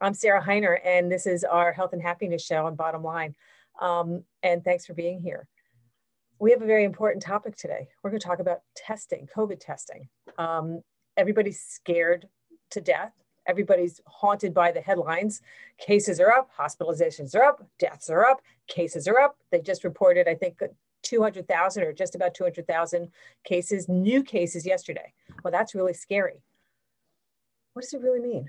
I'm Sarah Hiner, and this is our Health and Happiness Show on Bottom Line. And thanks for being here. We have a very important topic today. We're going to talk about testing, COVID testing. Everybody's scared to death. Everybody's haunted by the headlines. Cases are up, hospitalizations are up, deaths are up, cases are up. They just reported, I think, 200,000 or just about 200,000 cases, new cases yesterday. Well, that's really scary. What does it really mean?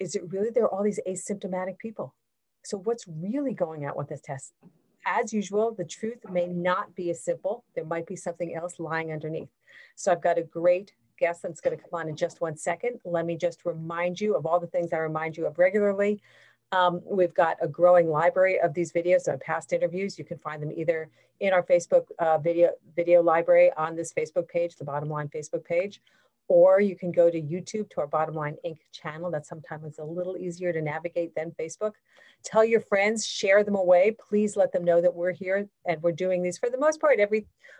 Is it really there are all these asymptomatic people? So what's really going on with this test? As usual, the truth may not be as simple. There might be something else lying underneath. So I've got a great guest that's going to come on in just one second. Let me just remind you of all the things I remind you of regularly. We've got a growing library of these videos on past interviews. You can find them either in our Facebook video library on this Facebook page, the Bottom Line Facebook page, or you can go to YouTube to our Bottom Line Inc. channel. That sometimes is a little easier to navigate than Facebook. Tell your friends, share them away. Please let them know that we're here and we're doing these for the most part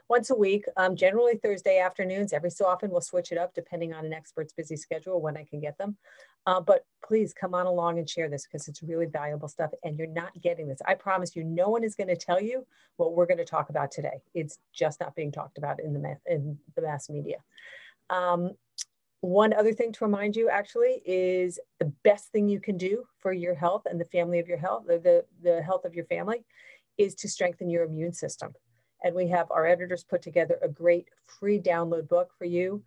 once a week, generally Thursday afternoons. Every so often we'll switch it up depending on an expert's busy schedule when I can get them. But please come on along and share this because it's really valuable stuff and you're not getting this. I promise you, no one is going to tell you what we're going to talk about today. It's just not being talked about in the mass media. One other thing to remind you actually is the best thing you can do for your health and the family of your health, the health of your family, is to strengthen your immune system. And we have our editors put together a great free download book for you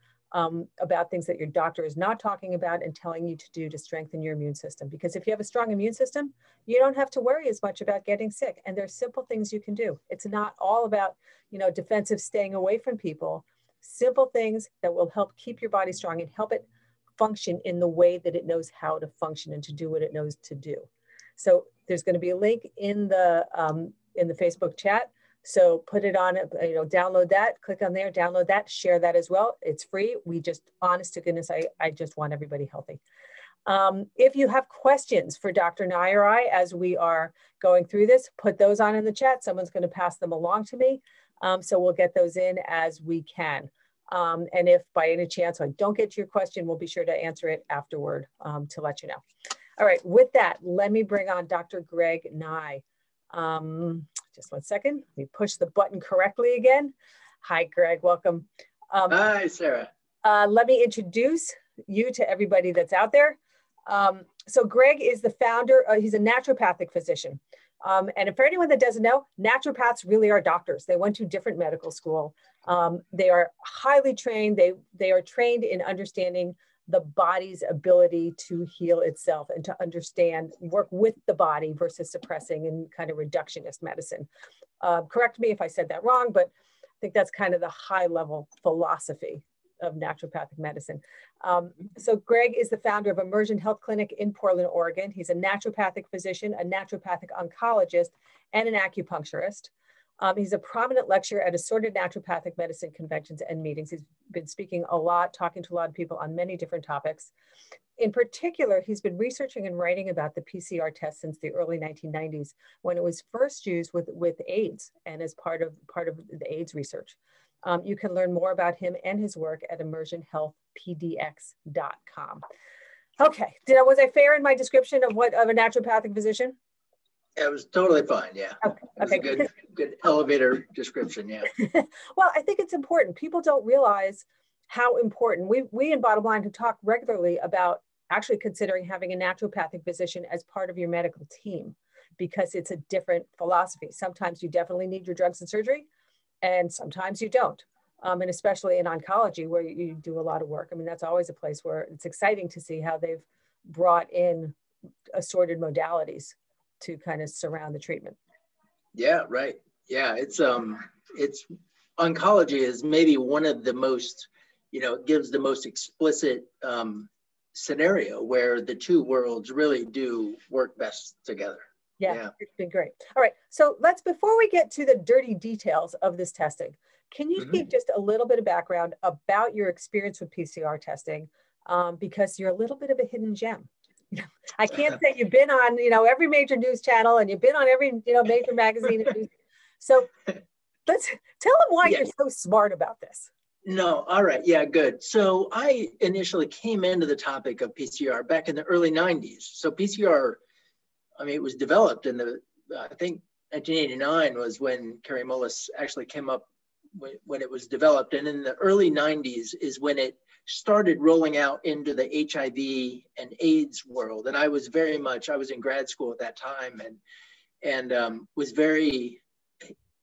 about things that your doctor is not talking about and telling you to do to strengthen your immune system. Because if you have a strong immune system, you don't have to worry as much about getting sick. And there's simple things you can do. It's not all about, you know, defensive, staying away from people. Simple things that will help keep your body strong and help it function in the way that it knows how to function and to do what it knows to do. So there's going to be a link in the Facebook chat. So put it on, you know, download that, click on there, download that, share that as well. It's free. We just, honest to goodness, I just want everybody healthy. If you have questions for Dr. Nigh or I, as we are going through this, put those on in the chat. Someone's going to pass them along to me. So we'll get those in as we can. And if by any chance I don't get to your question, we'll be sure to answer it afterward to let you know. All right, with that, let me bring on Dr. Greg Nigh. Just one second, let me push the button correctly again. Hi, Greg, welcome. Hi, Sarah. Let me introduce you to everybody that's out there. So Greg is the founder, he's a naturopathic physician. And for anyone that doesn't know, naturopaths really are doctors. They went to different medical school. They are highly trained. They are trained in understanding the body's ability to heal itself and to understand, work with the body versus suppressing and kind of reductionist medicine. Correct me if I said that wrong, but I think that's kind of the high level philosophy of naturopathic medicine. So Greg is the founder of Emergent Health Clinic in Portland, Oregon. He's a naturopathic physician, a naturopathic oncologist, and an acupuncturist. He's a prominent lecturer at assorted naturopathic medicine conventions and meetings. He's been speaking a lot, talking to a lot of people on many different topics. In particular, he's been researching and writing about the PCR test since the early 1990s, when it was first used with AIDS and as part of the AIDS research. You can learn more about him and his work at immersionhealthpdx.com. Okay, was I fair in my description of a naturopathic physician? It was totally fine, yeah. Okay. It was a good elevator description, yeah. Well, I think it's important. People don't realize how important. We in Bottom Line have talked regularly about actually considering having a naturopathic physician as part of your medical team because it's a different philosophy. Sometimes you definitely need your drugs and surgery, and sometimes you don't, and especially in oncology where you do a lot of work. I mean, that's always a place where it's exciting to see how they've brought in assorted modalities to kind of surround the treatment. Yeah, right. Yeah, it's oncology is maybe one of the most, you know, it gives the most explicit scenario where the two worlds really do work best together. Yeah, it's been great. All right, so let's, before we get to the dirty details of this testing, can you give just a little bit of background about your experience with PCR testing? Because you're a little bit of a hidden gem. I can't say you've been on, you know, every major news channel and you've been on every, you know, major magazine. So let's tell them why you're so smart about this. No. All right. Yeah, good. So I initially came into the topic of PCR back in the early 90s. So PCR, I mean, it was developed in the, I think 1989 was when Kary Mullis actually came up when it was developed. And in the early 90s is when it started rolling out into the HIV and AIDS world. And I was very much, I was in grad school at that time and was very,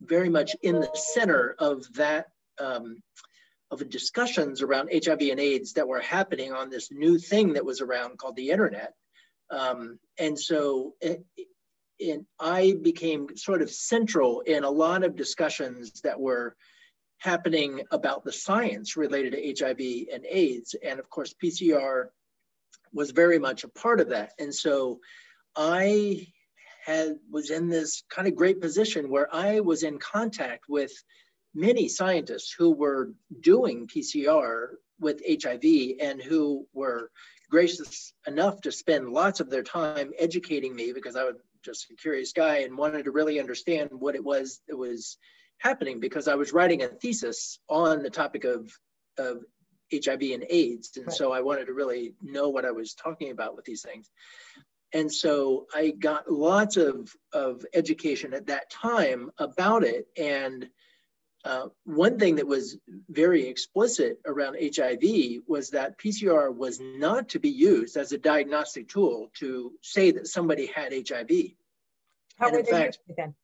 very much in the center of that, of discussions around HIV and AIDS that were happening on this new thing that was around called the internet. And so I became sort of central in a lot of discussions that were happening about the science related to HIV and AIDS. And of course, PCR was very much a part of that. And so I was in this kind of great position where I was in contact with many scientists who were doing PCR with HIV and who were gracious enough to spend lots of their time educating me, because I was just a curious guy and wanted to really understand what it was that was happening, because I was writing a thesis on the topic of HIV and AIDS. And so I wanted to really know what I was talking about with these things. And so I got lots of education at that time about it. And one thing that was very explicit around HIV was that PCR was not to be used as a diagnostic tool to say that somebody had HIV. How were they using it then?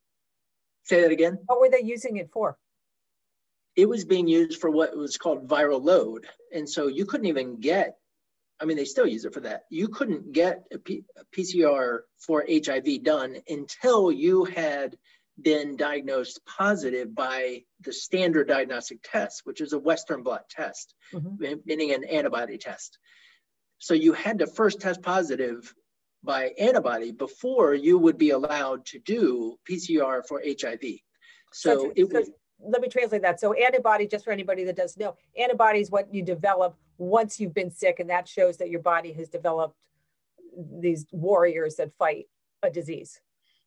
Say that again? What were they using it for? It was being used for what was called viral load. And so you couldn't even get, I mean, they still use it for that. You couldn't get a PCR for HIV done until you had been diagnosed positive by the standard diagnostic test, which is a Western blot test, meaning an antibody test. So you had to first test positive by antibody before you would be allowed to do PCR for HIV. So let me translate that. So antibody, just for anybody that doesn't know, antibody is what you develop once you've been sick, and that shows that your body has developed these warriors that fight a disease.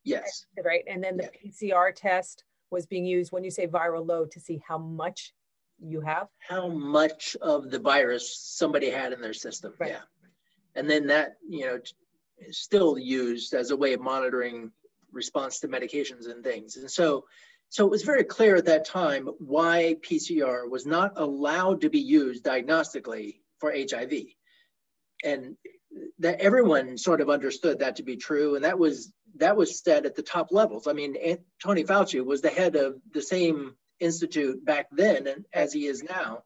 Yes. Right. And then the PCR test was being used, when you say viral load, to see how much you have. How much of the virus somebody had in their system. Right. Yeah. And then that, you know, is still used as a way of monitoring response to medications and things. And so it was very clear at that time why PCR was not allowed to be used diagnostically for HIV. And that everyone sort of understood that to be true. And that was said at the top levels. I mean, Tony Fauci was the head of the same institute back then as he is now.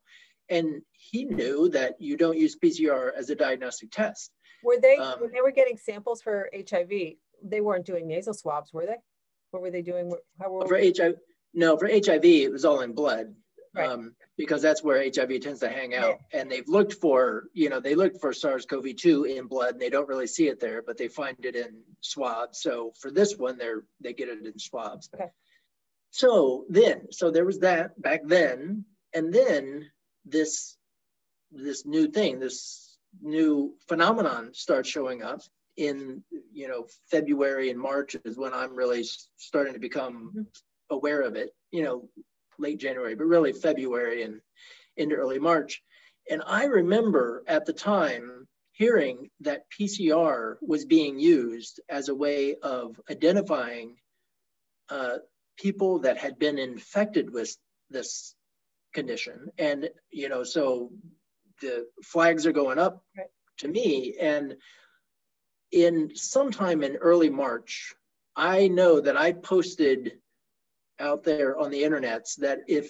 And he knew that you don't use PCR as a diagnostic test. Were they, when they were getting samples for HIV, they weren't doing nasal swabs, were they? What were they doing? For HIV, it was all in blood. Right. Because that's where HIV tends to hang out. Yeah. And they've looked for, you know, they looked for SARS-CoV-2 in blood, and they don't really see it there, but they find it in swabs. So for this one, they get it in swabs. Okay. So there was that back then. And then this new thing, this new phenomenon starts showing up in, you know, February and March is when I'm really starting to become aware of it, you know, late January, but really February and into early March. And I remember at the time hearing that PCR was being used as a way of identifying people that had been infected with this condition. And, you know, so the flags are going up to me. And in sometime in early March, I know that I posted out there on the internets that if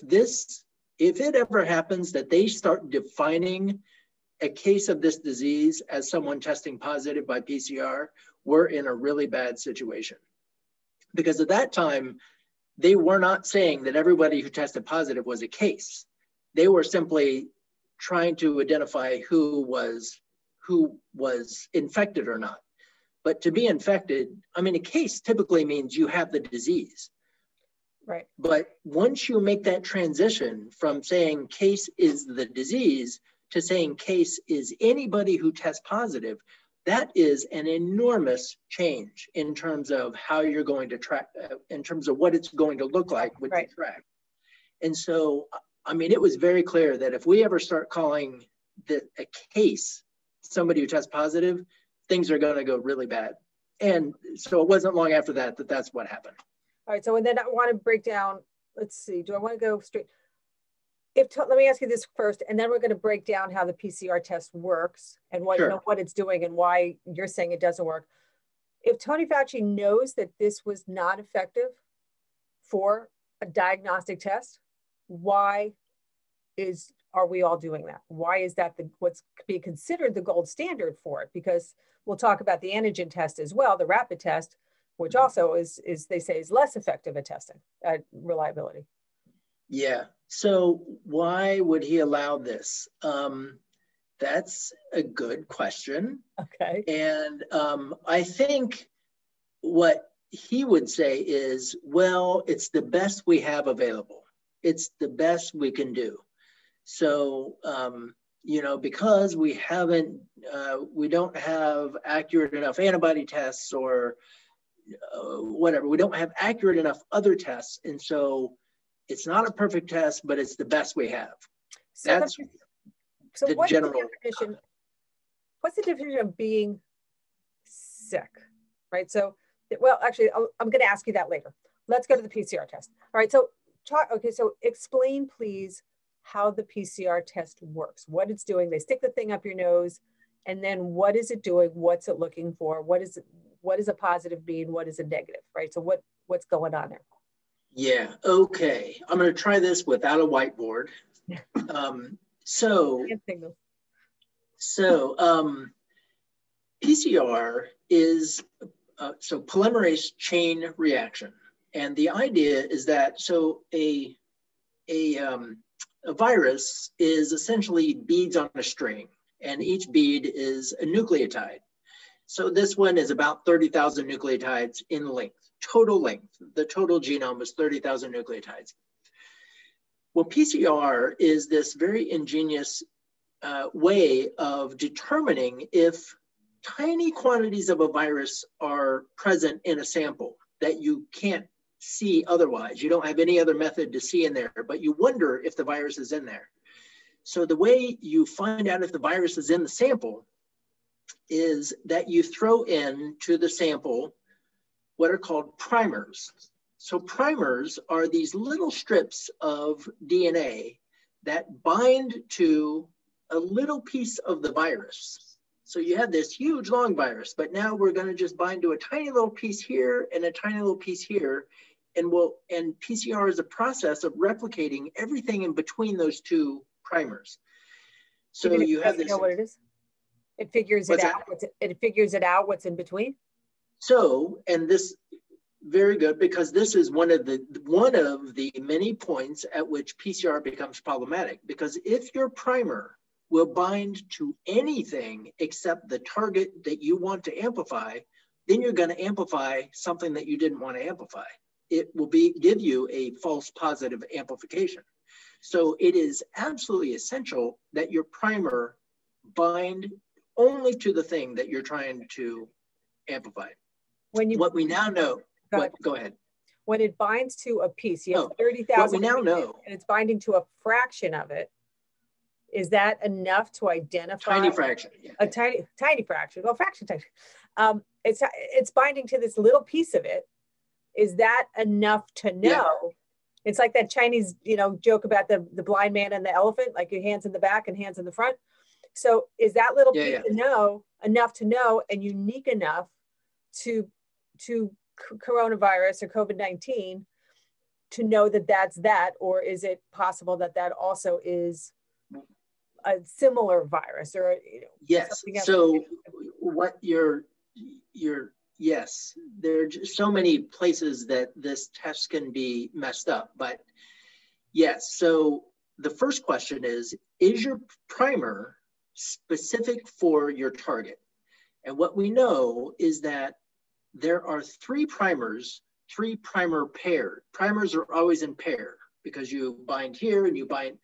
it ever happens that they start defining a case of this disease as someone testing positive by PCR, we're in a really bad situation. Because at that time, they were not saying that everybody who tested positive was a case. They were simply trying to identify who was infected or not. But to be infected, I mean, a case typically means you have the disease. Right. But once you make that transition from saying case is the disease to saying case is anybody who tests positive, that is an enormous change in terms of how you're going to track, in terms of what it's going to look like when you track. And so I mean, it was very clear that if we ever start calling a case somebody who tests positive, things are going to go really bad. And so it wasn't long after that that that's what happened. All right. So and then I want to break down. Let's see. Do I want to go straight? Let me ask you this first, and then we're going to break down how the PCR test works and what, you know, what it's doing and why you're saying it doesn't work. If Tony Fauci knows that this was not effective for a diagnostic test, why are we all doing that? Why is that what's being considered the gold standard for it? Because we'll talk about the antigen test as well, the rapid test, which also is they say is less effective at testing reliability. Yeah. So why would he allow this? That's a good question. Okay. And I think what he would say is, well, it's the best we have available. It's the best we can do. So, you know, because we haven't, we don't have accurate enough antibody tests or whatever, we don't have accurate enough other tests. And so, it's not a perfect test, but it's the best we have. So what's the definition of being sick, right? So, well, actually, I'm going to ask you that later. Let's go to the PCR test. All right. So, so explain, please, how the PCR test works, what it's doing. They stick the thing up your nose, and then what is it doing? What's it looking for? What does a positive mean? What is a negative, right? So what's going on there? Yeah, okay. I'm going to try this without a whiteboard. PCR is, so polymerase chain reaction. And the idea is that, so a virus is essentially beads on a string, and each bead is a nucleotide. So this one is about 30,000 nucleotides in length. The total genome is 30,000 nucleotides. Well, PCR is this very ingenious way of determining if tiny quantities of a virus are present in a sample that you can't see otherwise. You don't have any other method to see in there, but you wonder if the virus is in there. So the way you find out if the virus is in the sample is that you throw into the sample what are called primers. So primers are these little strips of DNA that bind to a little piece of the virus. So you have this huge long virus, but now we're going to just bind to a tiny little piece here and a tiny little piece here. And PCR is a process of replicating everything in between those two primers. So you have this. You know what it is? It figures it out. It figures it out what's in between. So, and this very good, because this is one of the many points at which PCR becomes problematic. Because if your primer will bind to anything except the target that you want to amplify, then you're going to amplify something that you didn't want to amplify. It will give you a false positive amplification. So it is absolutely essential that your primer bind only to the thing that you're trying to amplify. What we now know, go ahead. When it binds to a piece, you have 30,000. What we now know, and it's binding to a fraction of it. Is that enough to identify? Tiny fraction. Yeah. A tiny fraction. Well, fraction tiny. It's binding to this little piece of it. Is that enough to know? Yeah. It's like that Chinese, you know, joke about the blind man and the elephant, like your hands in the back and hands in the front. So is that little piece enough to know and unique enough to coronavirus or COVID-19 to know that that's that, or is it possible that that also is a similar virus or yes? So what you're yes, there are just so many places that this test can be messed up, but yes. So the first question is your primer specific for your target? And what we know is that there are three primer pairs. Primers are always in pair because you bind here and you bind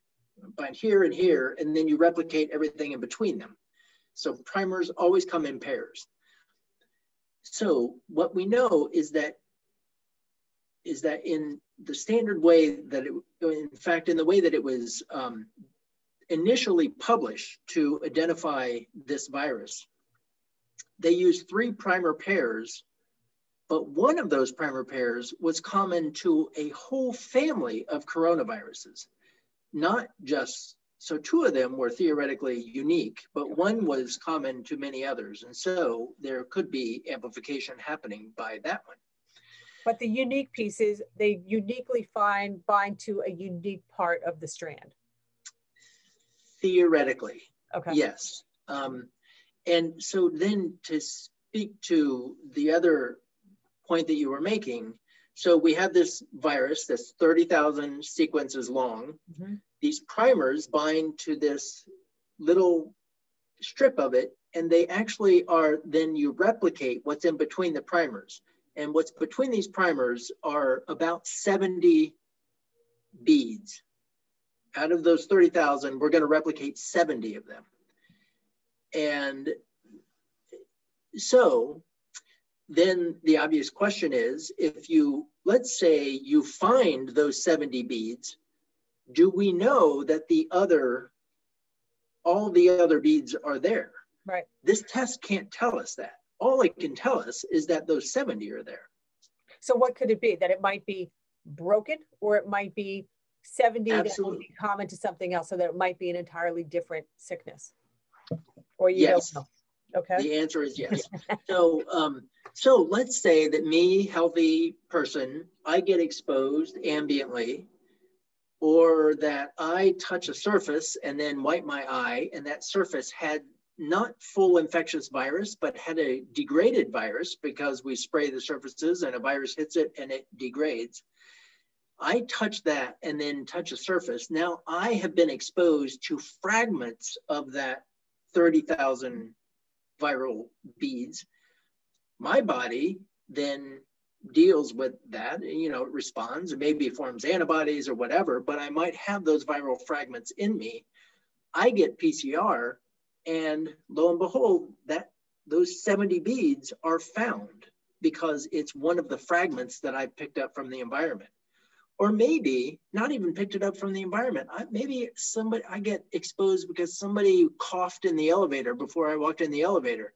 here and here, and then you replicate everything in between them. So primers always come in pairs. So what we know is that in the standard way that it, in fact, in the way that it was initially published to identify this virus, they used three primer pairs, but one of those primer pairs was common to a whole family of coronaviruses, not just, so two of them were theoretically unique, but one was common to many others. And so there could be amplification happening by that one. But the unique piece is they uniquely bind to a unique part of the strand. Theoretically, okay. Yes. And so then to speak to the other point that you were making, so we have this virus that's 30,000 sequences long. Mm-hmm. These primers bind to this little strip of it, and they actually are, then you replicate what's in between the primers. And what's between these primers are about 70 beads. Out of those 30,000, we're gonna replicate 70 of them. And so then the obvious question is, if you, let's say you find those 70 beads, do we know that the other, all the other beads are there? Right. This test can't tell us that. All it can tell us is that those 70 are there. So what could it be? That it might be broken, or it might be 70 that will be common to something else, so that it might be an entirely different sickness. Or you don't know. Okay. The answer is yes. So let's say that me, healthy person, I get exposed ambiently, or that I touch a surface and then wipe my eye, and that surface had not full infectious virus, but had a degraded virus because we spray the surfaces and a virus hits it and it degrades. I touch that and then touch a surface. Now I have been exposed to fragments of that 30,000 viral beads. My body then deals with that, you know, it responds and maybe forms antibodies or whatever, but I might have those viral fragments in me. I get PCR, and lo and behold, that those 70 beads are found because it's one of the fragments that I picked up from the environment. Or maybe not even picked it up from the environment. Maybe somebody, I get exposed because somebody coughed in the elevator before I walked in the elevator.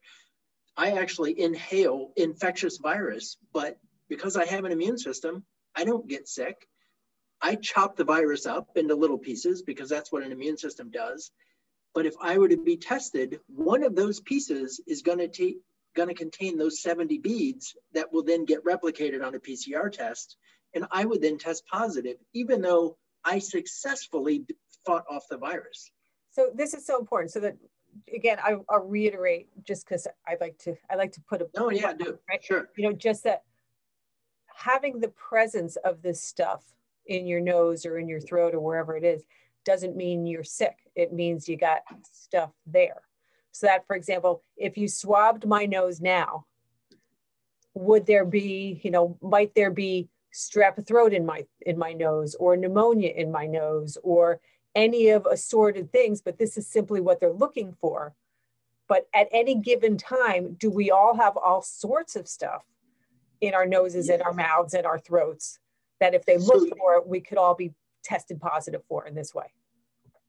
I actually inhale infectious virus, but because I have an immune system, I don't get sick. I chop the virus up into little pieces because that's what an immune system does. But if I were to be tested, one of those pieces is going to contain those 70 beads that will then get replicated on a PCR test. And I would then test positive, even though I successfully fought off the virus. So this is so important. So that, again, I'll reiterate, just because I like to put a oh yeah, do right? Sure. You know, just that having the presence of this stuff in your nose or in your throat or wherever it is doesn't mean you're sick. It means you got stuff there. So that, for example, if you swabbed my nose now, would there be, you know, might there be strep throat in my nose, or pneumonia in my nose, or any of assorted things? But this is simply what they're looking for. But at any given time, do we all have all sorts of stuff in our noses, in our mouths, in our throats, that if they look for it, we could all be tested positive for in this way?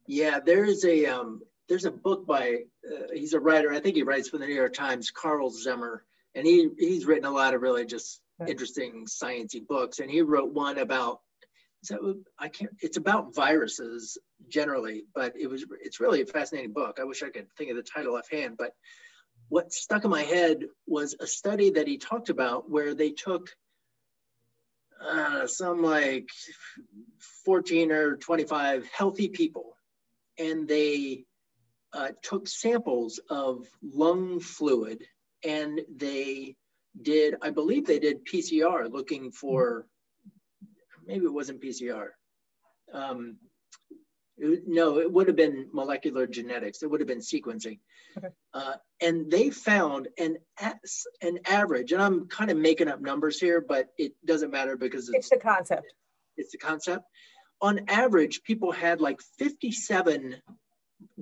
Yeah, there's a book by, he's a writer, I think he writes for the New York Times, Carl Zimmer, and he's written a lot of really just interesting sciencey books. And he wrote one about, it's about viruses generally, but it's really a fascinating book. I wish I could think of the title offhand, but what stuck in my head was a study that he talked about where they took some like 14 or 25 healthy people, and they took samples of lung fluid, and they did, I believe they did PCR looking for, maybe it wasn't PCR. It would have been molecular genetics. It would have been sequencing. Okay. And they found an average, and I'm kind of making up numbers here, but it doesn't matter because it's the concept. It's the concept. On average, people had like 57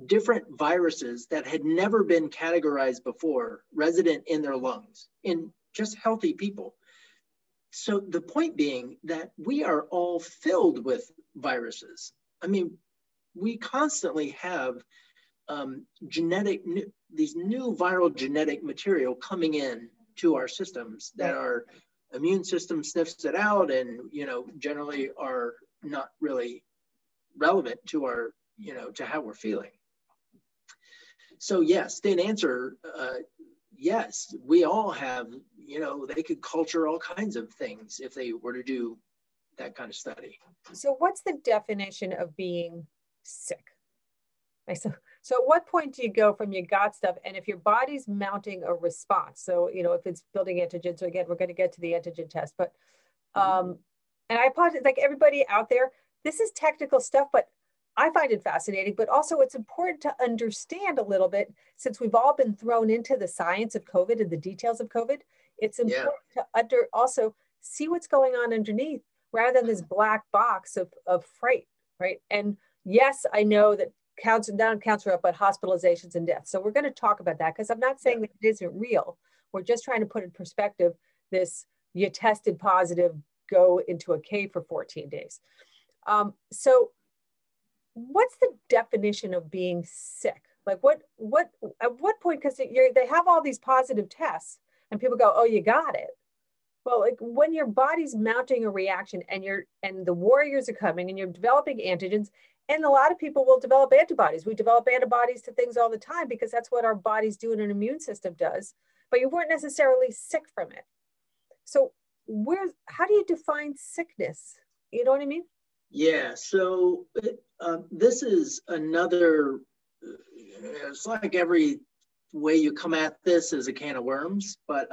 different viruses that had never been categorized before resident in their lungs, in just healthy people. So the point being that we are all filled with viruses. I mean, we constantly have these new viral genetic material coming in to our systems that our immune system sniffs it out and, you know, generally are not really relevant to our, you know, to how we're feeling. So yes, in answer, yes, we all have, you know, they could culture all kinds of things if they were to do that kind of study. So what's the definition of being sick? Like, so at what point do you go from you got stuff, and if your body's mounting a response, so, you know, if it's building antigen, so again, we're going to get to the antigen test, but, and I apologize, like everybody out there, this is technical stuff, but I find it fascinating, but also it's important to understand a little bit, since we've all been thrown into the science of COVID and the details of COVID, it's important to also see what's going on underneath rather than this black box of fright, right? And yes, I know that counts, not counts are up, but hospitalizations and deaths. So we're gonna talk about that, because I'm not saying that it isn't real. We're just trying to put in perspective this, you tested positive, go into a cave for 14 days. So what's the definition of being sick? Like what, at what point, because they have all these positive tests and people go, oh, you got it. Well, like when your body's mounting a reaction and the warriors are coming and you're developing antigens, and a lot of people will develop antibodies. We develop antibodies to things all the time because that's what our bodies do and an immune system does, but you weren't necessarily sick from it. So how do you define sickness? You know what I mean? Yeah, so this is another, it's like every way you come at this is a can of worms, but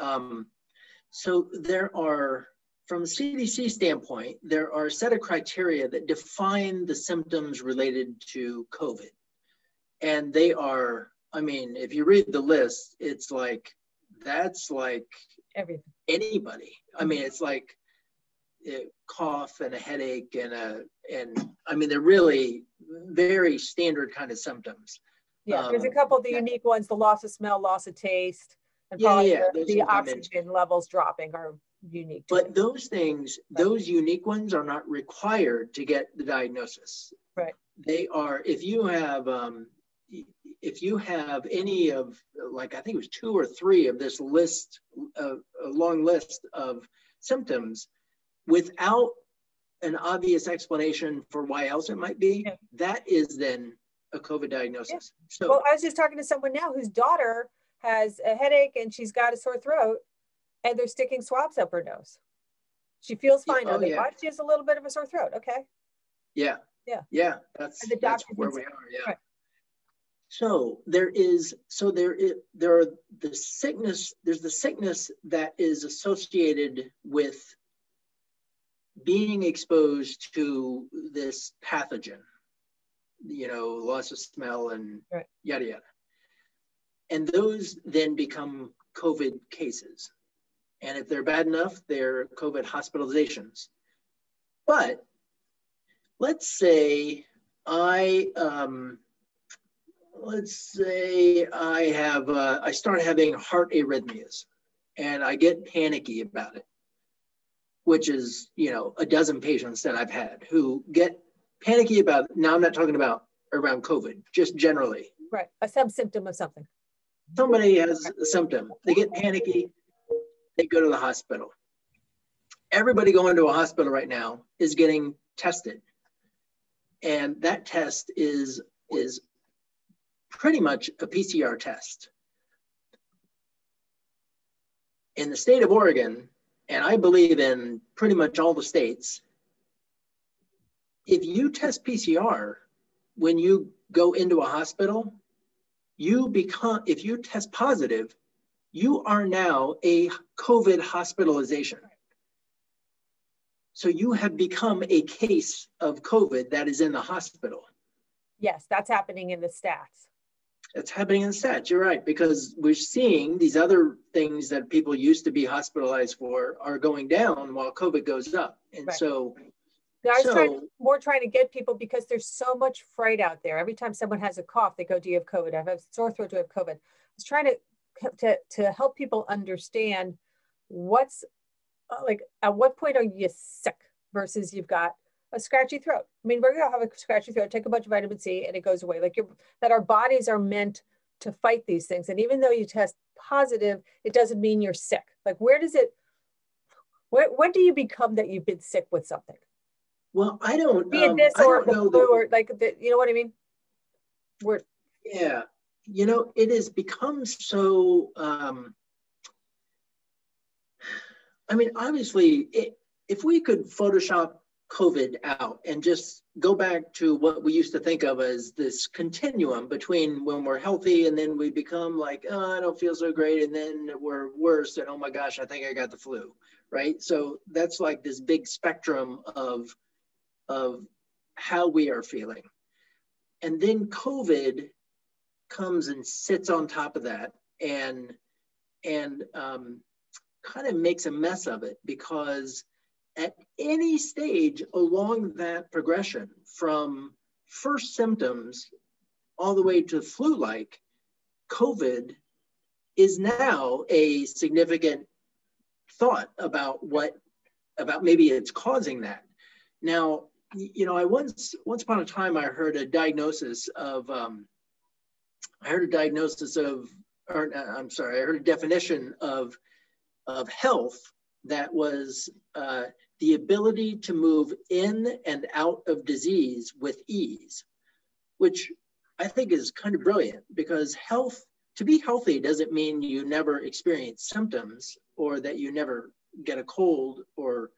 so there are, from a CDC standpoint, there are a set of criteria that define the symptoms related to COVID. And they are, I mean, if you read the list, it's like, that's like everything. Anybody. I mean, it's like, cough and a headache and I mean, they're really very standard kind of symptoms. Yeah, there's a couple of the unique ones, the loss of smell, loss of taste, and probably the oxygen levels dropping are unique. But those things, those unique ones are not required to get the diagnosis. Right. They are, if you have any of, like, I think it was 2 or 3 of this list, a long list of symptoms, without an obvious explanation for why else it might be, that is then a COVID diagnosis. Yeah. So, well, I was just talking to someone now whose daughter has a headache and she's got a sore throat and they're sticking swabs up her nose. She feels fine. Oh, yeah. She has a little bit of a sore throat. Okay. Yeah. Yeah. Yeah. That's where we are. Yeah. Right. So there are the sickness, there's the sickness that is associated with being exposed to this pathogen, you know, loss of smell and yada, yada. And those then become COVID cases. And if they're bad enough, they're COVID hospitalizations. But let's say I start having heart arrhythmias and I get panicky about it, which is, you know, a dozen patients that I've had who get panicky about, now I'm not talking about around COVID, just generally. Right, a sub-symptom of something. Somebody has a symptom, they get panicky, they go to the hospital. Everybody going to a hospital right now is getting tested. And that test is pretty much a PCR test. In the state of Oregon, and I believe in pretty much all the states, if you test PCR when you go into a hospital, if you test positive, you are now a COVID hospitalization. So you have become a case of COVID that is in the hospital. Yes, that's happening in the stats. It's happening in stats, you're right, because we're seeing these other things that people used to be hospitalized for are going down while COVID goes up. And so, trying to get people, because there's so much fright out there. Every time someone has a cough, they go, do you have COVID? I have a sore throat, do I have COVID? I was trying to help people understand what's like at what point are you sick versus you've got a scratchy throat? I mean, we're gonna have a scratchy throat, take a bunch of vitamin C and it goes away. Like that our bodies are meant to fight these things. And even though you test positive, it doesn't mean you're sick. Like where does it, what do you become that you've been sick with something? Well, I don't, be it this or the flu or like, you know what I mean? We're, yeah, you know, it has become so, I mean, obviously, if we could Photoshop COVID out and just go back to what we used to think of as this continuum between when we're healthy and then we become like, oh, I don't feel so great, and then we're worse, and oh my gosh, I think I got the flu, right? So that's like this big spectrum of how we are feeling. And then COVID comes and sits on top of that and kind of makes a mess of it, because at any stage along that progression from first symptoms all the way to flu-like, COVID is now a significant thought about maybe it's causing that. Now, you know, I once upon a time, I heard a diagnosis of, I heard a definition of health that was the ability to move in and out of disease with ease, which I think is kind of brilliant, because health, to be healthy doesn't mean you never experience symptoms or that you never get a cold, or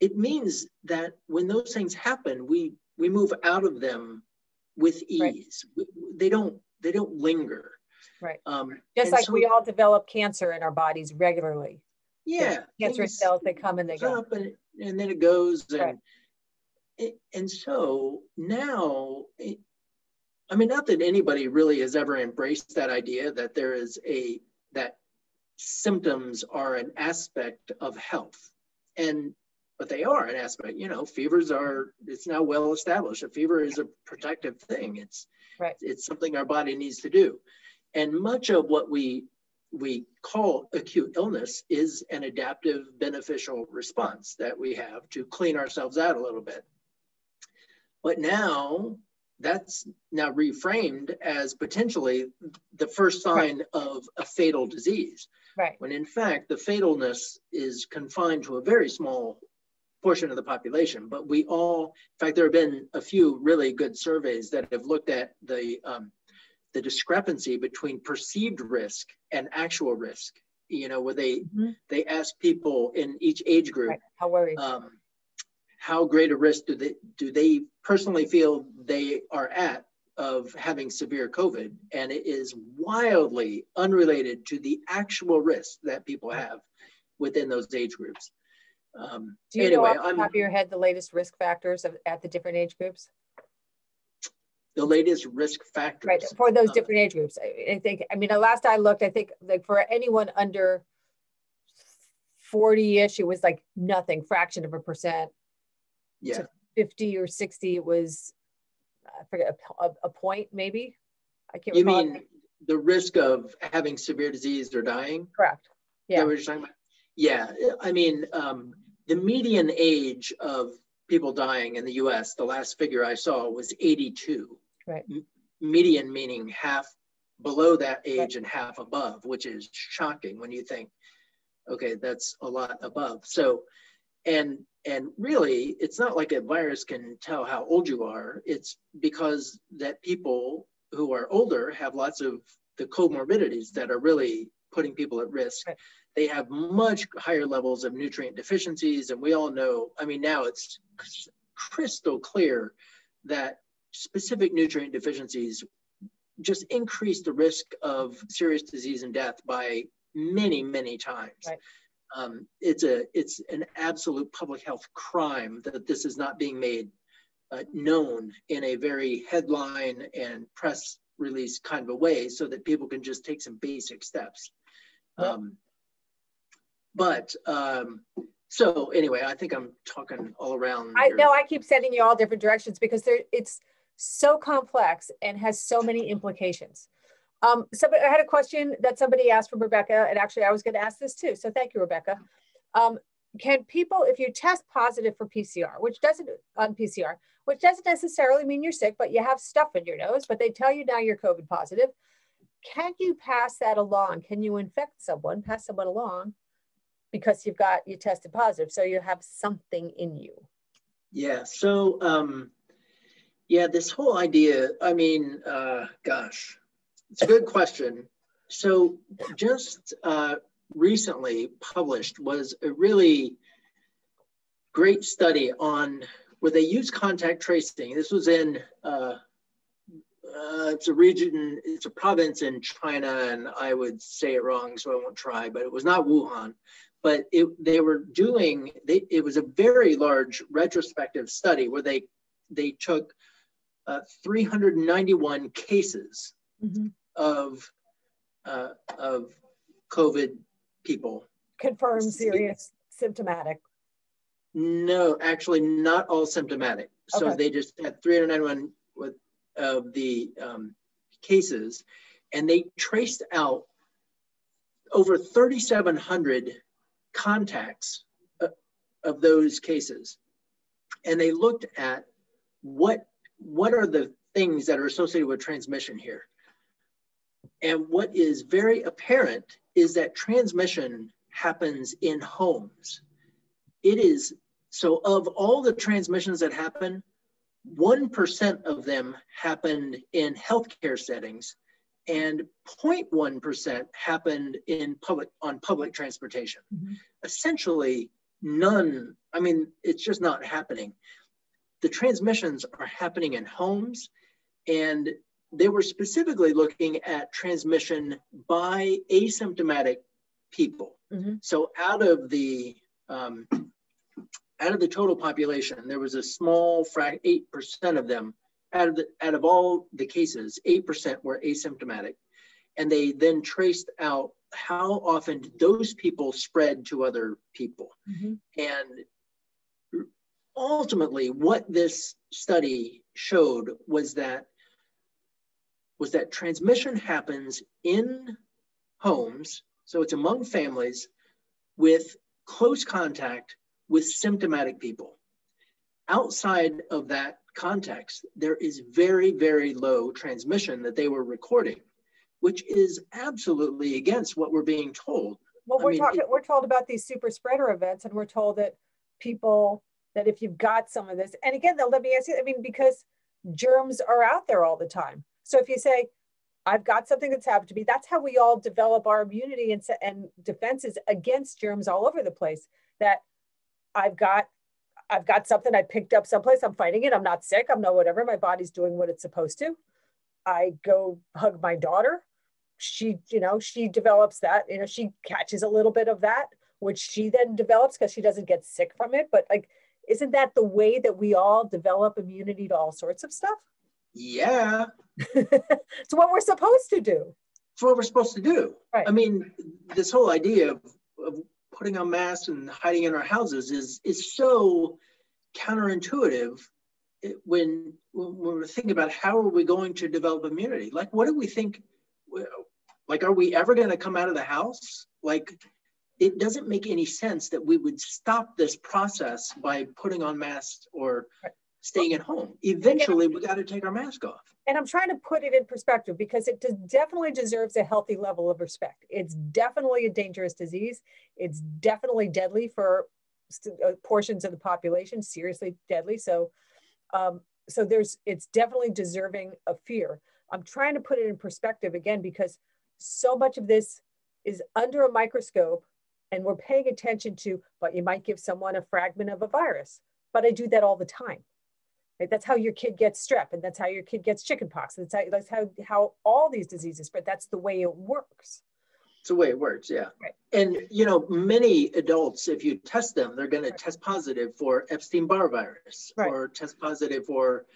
it means that when those things happen, we move out of them with ease. Right. They don't linger. Right. Just like so, we all develop cancer in our bodies regularly. Yeah. Cancer cells, they come and they go. And then it goes. Right. And so now, I mean, not that anybody really has ever embraced that idea that there is that symptoms are an aspect of health. But they are an aspect, you know, it's now well established. A fever is a protective thing. It's something our body needs to do. And much of what we call acute illness is an adaptive beneficial response that we have to clean ourselves out a little bit. But now that's now reframed as potentially the first sign of a fatal disease. Right. When in fact, the fatalness is confined to a very small portion of the population, but in fact, there have been a few really good surveys that have looked at the discrepancy between perceived risk and actual risk, you know, where they ask people in each age group, right, how worried, how great a risk do they personally feel they are at of having severe COVID, and it is wildly unrelated to the actual risk that people have within those age groups. Do you know off the top of your head the latest risk factors at the different age groups? The latest risk factors. Right, for those different age groups. I think, I mean, last I looked, I think like for anyone under 40-ish, it was like nothing, fraction of a percent. Yeah. To 50 or 60, it was, I forget, a point maybe? I can't remember. You mean the risk of having severe disease or dying? Correct, yeah. Is that what you're talking about? Yeah, I mean, the median age of people dying in the US, the last figure I saw was 82. Right. Median meaning half below that age, right, and half above, which is shocking when you think, okay, that's a lot above. So, and really, it's not like a virus can tell how old you are. It's because that people who are older have lots of the comorbidities that are really putting people at risk. Right. They have much higher levels of nutrient deficiencies. And we all know, I mean, now it's crystal clear that specific nutrient deficiencies just increase the risk of serious disease and death by many, many times. Right. It's an absolute public health crime that this is not being made known in a very headline and press release kind of a way, so that people can just take some basic steps. Right. So anyway, I think I'm talking all around. I keep sending you all different directions because it's so complex and has so many implications. I had a question that somebody asked from Rebecca, and actually I was going to ask this too. So thank you, Rebecca. Can people, if you test positive for PCR, which doesn't necessarily mean you're sick, but you have stuff in your nose, but they tell you now you're COVID positive, can you pass that along? Can you infect someone, pass someone along because you tested positive, so you have something in you? Yeah, so yeah, this whole idea, I mean, gosh, it's a good question. So just recently published was a really great study on where they use contact tracing. This was in, it's a province in China, and I would say it wrong, so I won't try, but it was not Wuhan. But it was a very large retrospective study where they took 391 cases mm-hmm. Of COVID people. Confirmed serious symptomatic. No, actually not all symptomatic. Okay. So they just had 391 of the cases, and they traced out over 3,700 contacts of those cases. And they looked at what are the things that are associated with transmission here. And what is very apparent is that transmission happens in homes. It is, so of all the transmissions that happen, 1% of them happened in healthcare settings, and 0.1% happened on public transportation. Mm-hmm. Essentially, none, I mean, it's just not happening. The transmissions are happening in homes, and they were specifically looking at transmission by asymptomatic people. Mm-hmm. So out of the total population, there was a small 8% of them, out of all the cases, 8% were asymptomatic. And they then traced out how often did those people spread to other people. Mm-hmm. And ultimately, what this study showed was that transmission happens in homes, so it's among families, with close contact with symptomatic people. Outside of that context, there is very, very low transmission that they were recording, which is absolutely against what we're being told. Well, we're told about these super spreader events, and we're told that people, that if you've got some of this, and again, let me ask you, I mean, because germs are out there all the time. So if you say, I've got something that's happened to me, that's how we all develop our immunity and defenses against germs all over the place. That I've got something I picked up someplace, I'm fighting it, I'm not sick, I'm not whatever, my body's doing what it's supposed to. I go hug my daughter, she develops that, she catches a little bit of that, which she then develops because she doesn't get sick from it. But like, isn't that the way that we all develop immunity to all sorts of stuff? Yeah. It's what we're supposed to do. It's what we're supposed to do. Right. I mean, this whole idea of putting on masks and hiding in our houses is so counterintuitive when we're thinking about how are we going to develop immunity? Like, what do we think? Like, are we ever going to come out of the house? Like, it doesn't make any sense that we would stop this process by putting on masks or... Right. Staying at home. Eventually, we got to take our mask off. And I'm trying to put it in perspective because it definitely deserves a healthy level of respect. It's definitely a dangerous disease. It's definitely deadly for portions of the population, seriously deadly. So, it's definitely deserving of fear. I'm trying to put it in perspective again because so much of this is under a microscope, and we're paying attention to. But you might give someone a fragment of a virus. But I do that all the time. Right? That's how your kid gets strep, and that's how your kid gets chickenpox. That's how all these diseases spread. That's the way it works. It's the way it works, yeah. Right. And many adults, if you test them, they're going right. to test positive for Epstein-Barr virus, right. or test positive for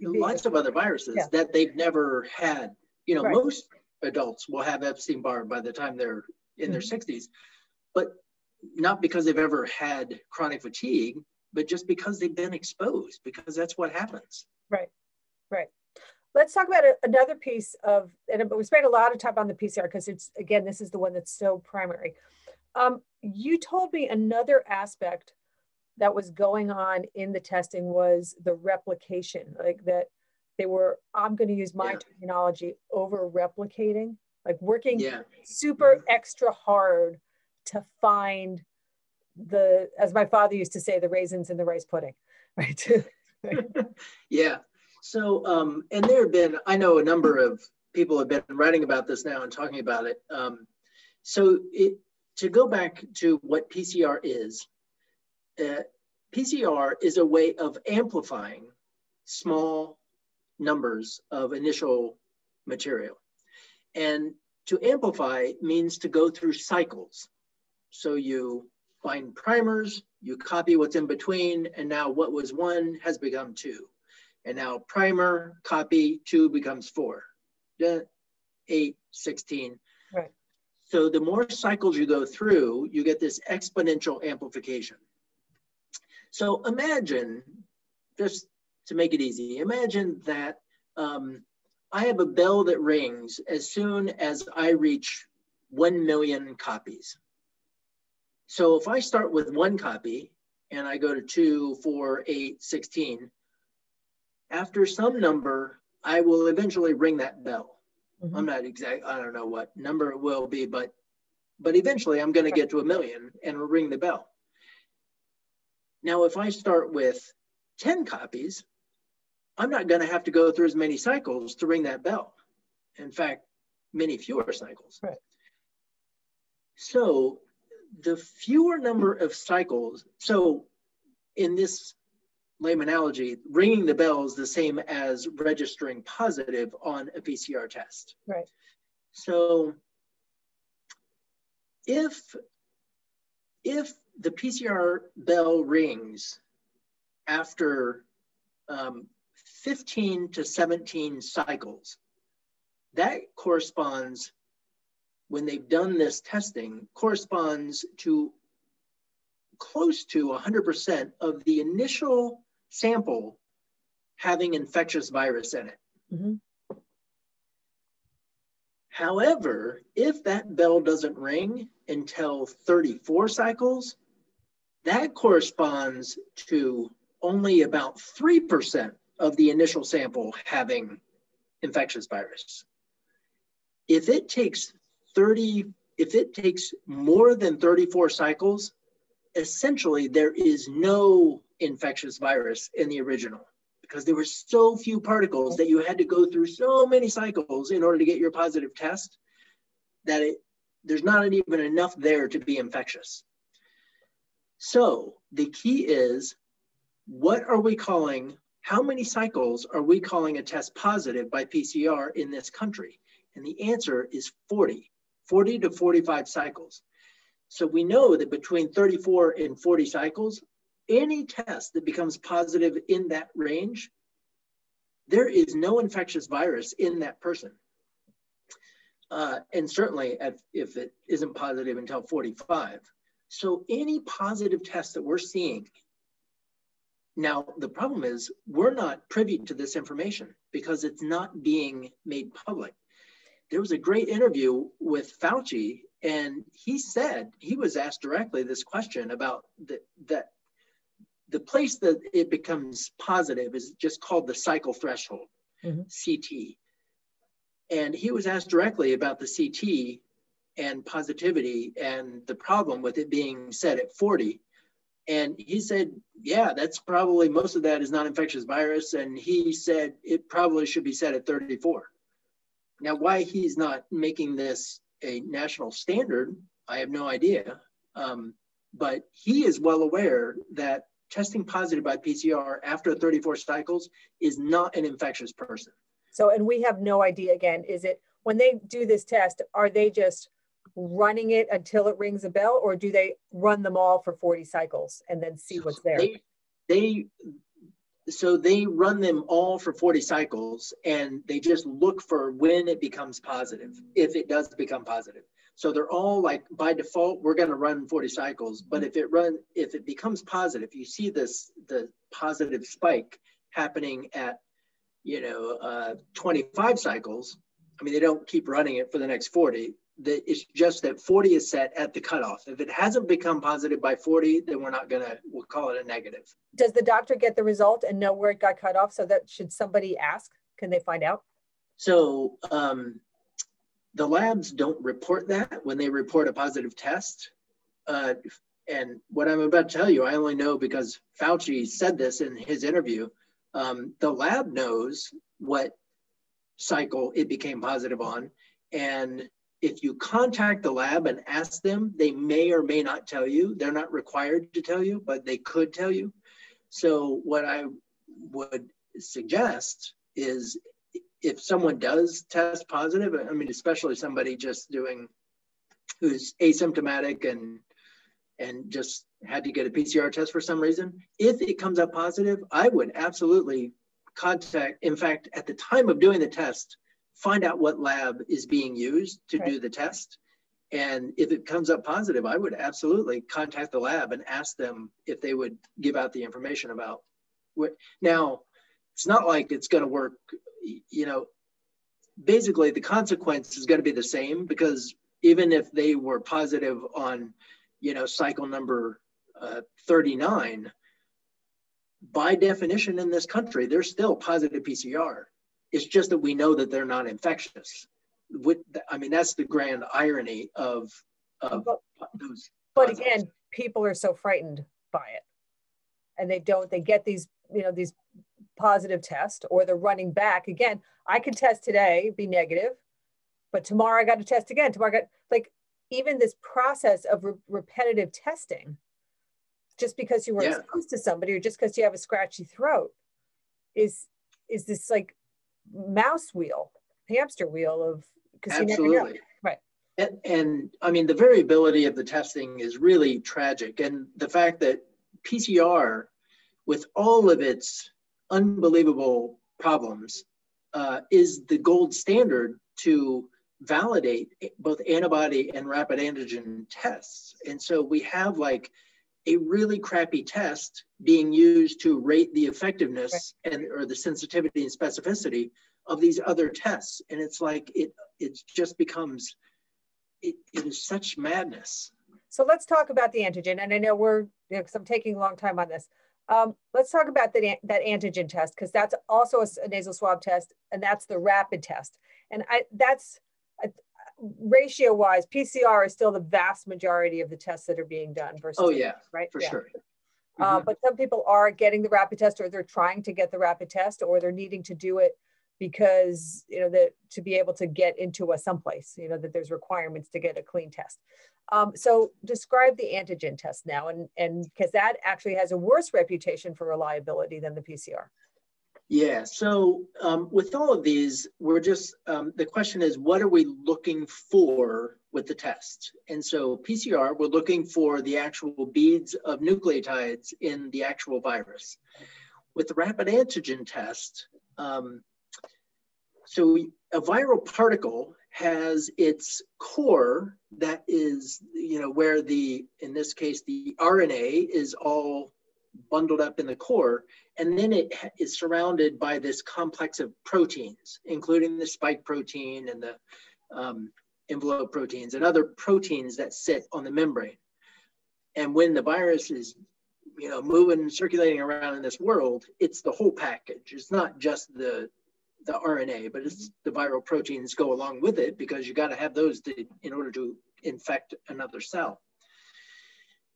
lots of other viruses yeah. that they've never had. Right. Most adults will have Epstein-Barr by the time they're in mm-hmm. their 60s, but not because they've ever had chronic fatigue, but just because they've been exposed, because that's what happens. Right, right. Let's talk about another piece and we spent a lot of time on the PCR because it's, again, this is the one that's so primary. You told me another aspect that was going on in the testing was the replication, like that they were, I'm going to use my terminology, over replicating, like working super extra hard to find the, as my father used to say, the raisins in the rice pudding, right? So, and there have been, I know a number of people have been writing about this now and talking about it. To go back to what PCR is, PCR is a way of amplifying small numbers of initial material. And to amplify means to go through cycles. So you find primers, you copy what's in between, and now what was one has become two. And now primer, copy, two becomes four, 8, 16. Right. So the more cycles you go through, you get this exponential amplification. So imagine, just to make it easy, imagine that I have a bell that rings as soon as I reach 1 million copies. So if I start with one copy and I go to 2, 4, 8, 16, after some number, I will eventually ring that bell. Mm-hmm. I'm not exact, I don't know what number it will be, but eventually I'm going to get to 1 million and we'll ring the bell. Now, if I start with 10 copies, I'm not going to have to go through as many cycles to ring that bell. In fact, many fewer cycles. Right. So the fewer number of cycles, so in this layman analogy, ringing the bell is the same as registering positive on a PCR test. Right. So if the PCR bell rings after 15 to 17 cycles, that corresponds, when they've done this testing, corresponds to close to 100% of the initial sample having infectious virus in it. Mm-hmm. However, if that bell doesn't ring until 34 cycles, that corresponds to only about 3% of the initial sample having infectious virus. If it takes more than 34 cycles, essentially there is no infectious virus in the original, because there were so few particles that you had to go through so many cycles in order to get your positive test that there's not even enough there to be infectious. So the key is, what are we calling, how many cycles are we calling a test positive by PCR in this country? And the answer is 40 to 45 cycles. So we know that between 34 and 40 cycles, any test that becomes positive in that range, there is no infectious virus in that person. And certainly if it isn't positive until 45. So any positive test that we're seeing, now the problem is we're not privy to this information because it's not being made public. There was a great interview with Fauci, and he said, he was asked directly this question about that the place that it becomes positive is just called the cycle threshold, mm-hmm. CT. And he was asked directly about the CT and positivity and the problem with it being set at 40. And he said, yeah, that's probably, most of that is not infectious virus. And he said, it probably should be set at 34. Now, why he's not making this a national standard, I have no idea. But he is well aware that testing positive by PCR after 34 cycles is not an infectious person. So, and we have no idea, again, is it, when they do this test, are they just running it until it rings a bell, or do they run them all for 40 cycles and then see what's there? So they run them all for 40 cycles, and they just look for when it becomes positive, if it does become positive. So they're all like, by default, we're going to run 40 cycles. But if it becomes positive, you see the positive spike happening at 25 cycles. I mean, they don't keep running it for the next 40. it's just that 40 is set at the cutoff. If it hasn't become positive by 40, then we're not gonna, we'll call it a negative. Does the doctor get the result and know where it got cut off? So that, should somebody ask? Can they find out? So the labs don't report that when they report a positive test. And what I'm about to tell you, I only know because Fauci said this in his interview. The lab knows what cycle it became positive on. And if you contact the lab and ask them, they may or may not tell you. They're not required to tell you, but they could tell you. So what I would suggest is if someone does test positive, I mean, especially somebody just doing, who's asymptomatic and just had to get a PCR test for some reason, if it comes up positive, I would absolutely contact, in fact, at the time of doing the test, find out what lab is being used to do the test. And if it comes up positive, I would absolutely contact the lab and ask them if they would give out the information about what. Now, it's not like it's gonna work, you know, basically the consequence is gonna be the same, because even if they were positive on, you know, cycle number 39, by definition in this country, they're still positive PCR. It's just that we know that they're not infectious. I mean, that's the grand irony of those. But again, people are so frightened by it. And they don't, they get these, you know, these positive tests, or they're running back. Again, I could test today, be negative, but tomorrow I got to test again. Tomorrow I got, like, even this process of repetitive testing, just because you were exposed to somebody, or just because you have a scratchy throat, is this like mouse wheel, hamster wheel of, because you never know. Right. And I mean, the variability of the testing is really tragic. And the fact that PCR, with all of its unbelievable problems, is the gold standard to validate both antibody and rapid antigen tests. And so we have like a really crappy test being used to rate the effectiveness and or the sensitivity and specificity of these other tests. And it's like, it just becomes, it is such madness. So let's talk about the antigen. And I know we're, you know, 'cause I'm taking a long time on this. Let's talk about that antigen test, because that's also a nasal swab test, and that's the rapid test. And that's, ratio wise, PCR is still the vast majority of the tests that are being done versus sure. But some people are getting the rapid test, or they're trying to get the rapid test, or they're needing to do it because, you know, that to be able to get into a someplace, you know, that there's requirements to get a clean test. So describe the antigen test now, and because that actually has a worse reputation for reliability than the PCR. Yeah, so with all of these, we're just, the question is, what are we looking for with the test? And so PCR, we're looking for the actual beads of nucleotides in the actual virus. With the rapid antigen test, a viral particle has its core that is, you know, where the, in this case, the RNA is all bundled up in the core, and then it is surrounded by this complex of proteins, including the spike protein and the envelope proteins and other proteins that sit on the membrane. And when the virus is, you know, moving, circulating around in this world, it's the whole package. It's not just the RNA, but it's the viral proteins go along with it, because you got to have those in order to infect another cell.